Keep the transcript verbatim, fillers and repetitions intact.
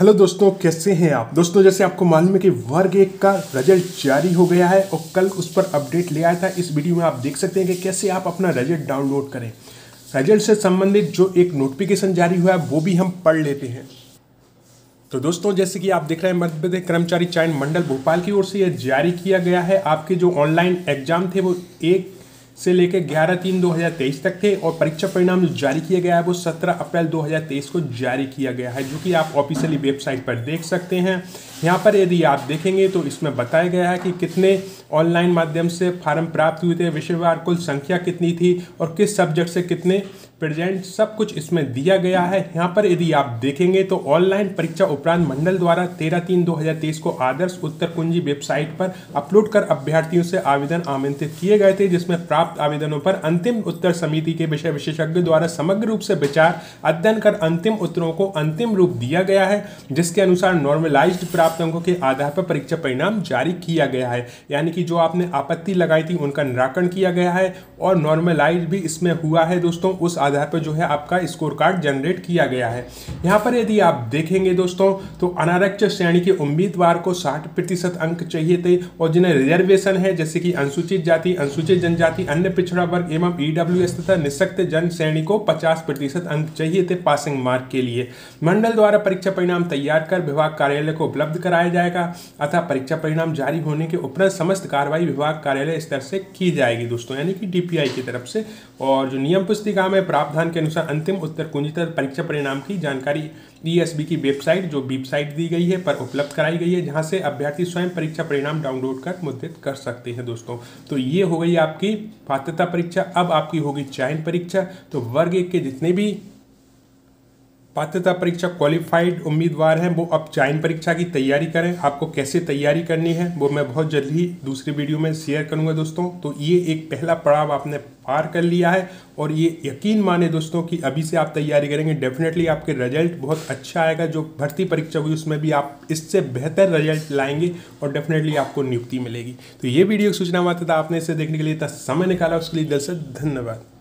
Hello दोस्तों, कैसे हैं आप दोस्तों। जैसे आपको मालूम है कि वर्ग एक का रिजल्ट जारी हो गया है और कल उस पर अपडेट ले आया था। इस वीडियो में आप देख सकते हैं कि कैसे आप अपना रिजल्ट डाउनलोड करें। रिजल्ट से संबंधित जो एक नोटिफिकेशन जारी हुआ है वो भी हम पढ़ लेते हैं। तो दोस्तों, जैसे कि आप देख रहे हैं, मध्यप्रदेश कर्मचारी चयन मंडल भोपाल की ओर से यह जारी किया गया है। आपके जो ऑनलाइन एग्जाम थे वो एक से लेकर ग्यारह तीन दो हज़ार तेईस तक थे और परीक्षा परिणाम जो जारी किया गया है वो सत्रह अप्रैल दो हज़ार तेईस को जारी किया गया है, जो कि आप ऑफिशियली वेबसाइट पर देख सकते हैं। यहाँ पर यदि आप देखेंगे तो इसमें बताया गया है कि कितने ऑनलाइन माध्यम से फार्म प्राप्त हुए थे, विषयवार कुल संख्या कितनी थी और किस सब्जेक्ट से कितने प्रेजेंट, सब कुछ इसमें दिया गया है। यहाँ पर यदि आप देखेंगे तो ऑनलाइन परीक्षा उपरांत मंडल द्वारा तेरह तीन दो हज़ार तेईस को आदर्श उत्तर कुंजी वेबसाइट पर अपलोड कर अभ्यर्थियों से आवेदन आमंत्रित किए गए थे, जिसमें प्राप्त आवेदनों पर अंतिम उत्तर समिति के विषय विशेषज्ञ द्वारा समग्र रूप से विचार अध्ययन कर अंतिम उत्तरों को अंतिम रूप दिया गया है, जिसके अनुसार नॉर्मलाइज्ड प्राप्त अंकों के आधार पर परीक्षा परिणाम जारी किया गया है। यानी कि जो आपने आपत्ति लगाई थी उनका निराकरण किया गया है और नॉर्मलाइज भी इसमें हुआ है दोस्तों। उस आधार पर जो है आपका स्कोर कार्ड जनरेट किया गया है। यहाँ पर यदि आप देखेंगे दोस्तों तो अनारक्षित श्रेणी के उम्मीदवार को साठ प्रतिशत अंक चाहिए थे और जिन्हें रिजर्वेशन है, जैसे कि अनुसूचित जाति, अनुसूचित जनजाति, अन्य पिछड़ा वर्ग एवं ईडब्ल्यूएस तथा निशक्त जन श्रेणी को पचास प्रतिशत अंक चाहिए थे पासिंग मार्क के लिए। मंडल द्वारा परीक्षा परिणाम तैयार कर विभाग कार्यालय को उपलब्ध कराया जाएगा, अतः परीक्षा परिणाम जारी होने के उपरांत समस्त कार्रवाई विभाग कार्यालय स्तर से की जाएगी दोस्तों, यानी कि डीपीआई की तरफ से। और जो नियम पुस्तिका में प्रावधान के अनुसार अंतिम उत्तर कुंजी तथा परीक्षा परिणाम की जानकारी ई एस बी की वेबसाइट, जो वेबसाइट दी गई है, पर उपलब्ध कराई गई है, जहां से अभ्यर्थी स्वयं परीक्षा परिणाम डाउनलोड कर मुद्रित कर सकते हैं दोस्तों। तो ये हो गई आपकी पात्रता परीक्षा। अब आपकी होगी चयन परीक्षा। तो वर्ग एक के जितने भी पात्रता परीक्षा क्वालिफाइड उम्मीदवार हैं वो अब चयन परीक्षा की तैयारी करें। आपको कैसे तैयारी करनी है वो मैं बहुत जल्द ही दूसरी वीडियो में शेयर करूंगा दोस्तों। तो ये एक पहला पड़ाव आपने पार कर लिया है और ये यकीन माने दोस्तों कि अभी से आप तैयारी करेंगे, डेफिनेटली आपके रिजल्ट बहुत अच्छा आएगा। जो भर्ती परीक्षा हुई उसमें भी आप इससे बेहतर रिजल्ट लाएंगे और डेफिनेटली आपको नियुक्ति मिलेगी। तो ये वीडियो सूचना मात्र था, आपने इसे देखने के लिए इतना समय निकाला, उसके लिए दिल से धन्यवाद।